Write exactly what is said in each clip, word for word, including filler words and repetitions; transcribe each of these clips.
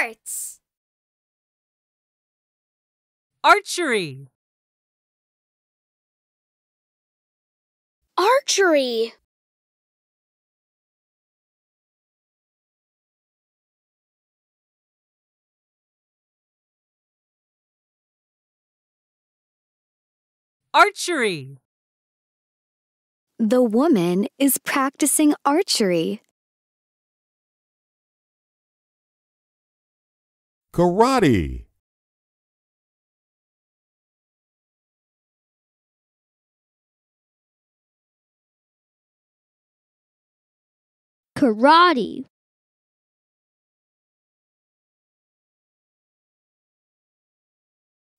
Arts. Archery. Archery. Archery. The woman is practicing archery. Karate. Karate.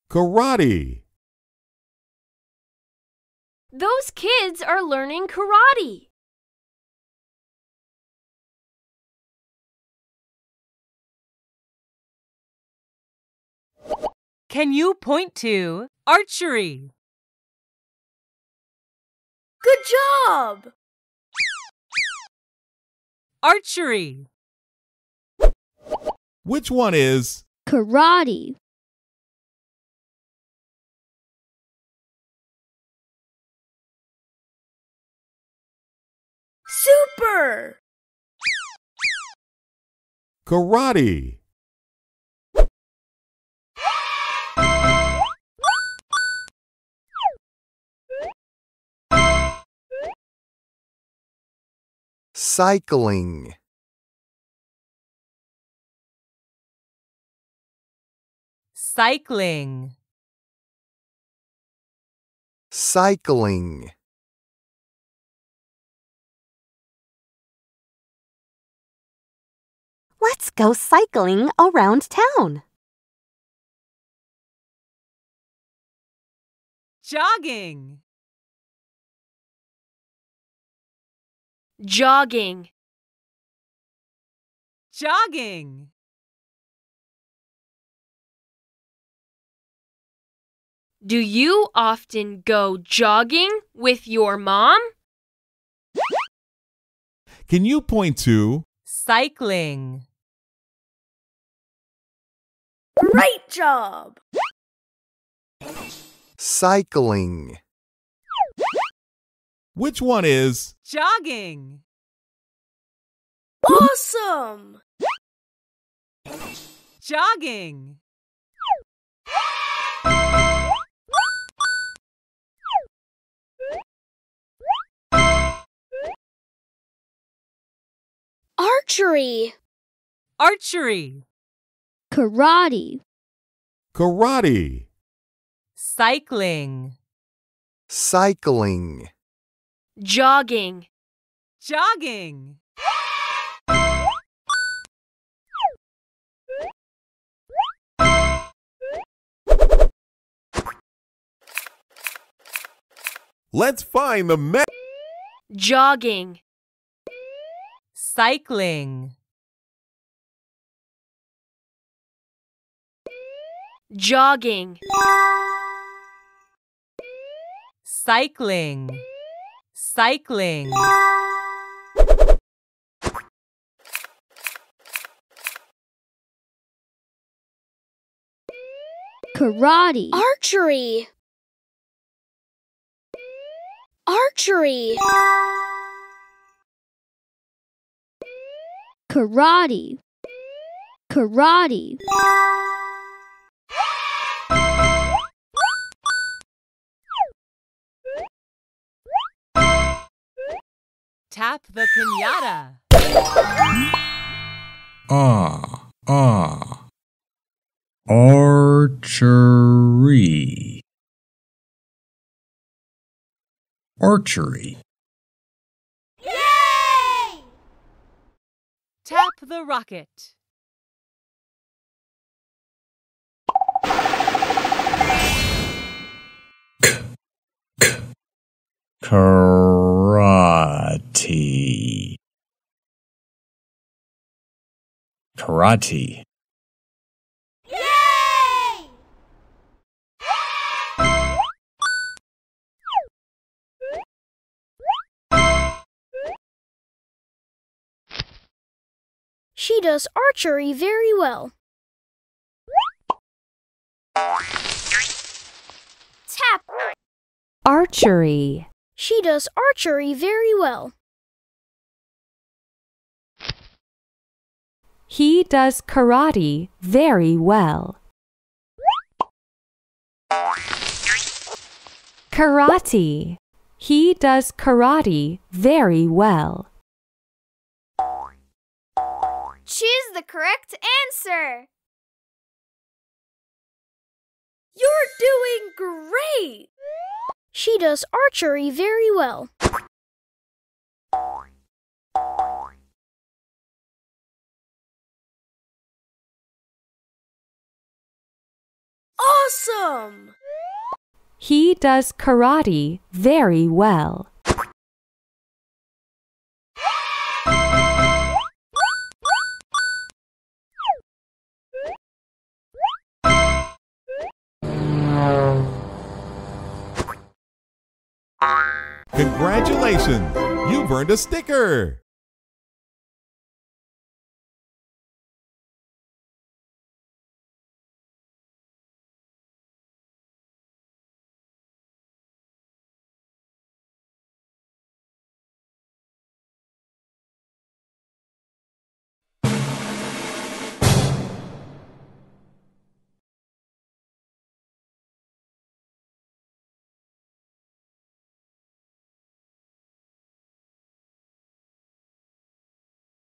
Karate. Those kids are learning karate. Can you point to archery? Good job! Archery. Which one is karate? Super! Karate. Cycling. Cycling. Cycling. Let's go cycling around town. Jogging. Jogging. Jogging. Do you often go jogging with your mom? Can you point to cycling? Great job! Cycling. Which one is jogging? Awesome! Jogging. Archery. Archery. Karate. Karate. Cycling. Cycling. Jogging. Jogging. Let's find the ma- Jogging. Cycling. Jogging. Cycling. Cycling. Karate. Archery. Archery. Karate. Karate. Tap the piñata. Ah, ah. Archery. Archery. Yay! Tap the rocket. K, k, karate. Karate. She does archery very well. Tap. Archery. She does archery very well. He does karate very well. Karate. He does karate very well. Choose the correct answer. You're doing great! She does archery very well. Awesome! He does karate very well. Congratulations! You've earned a sticker!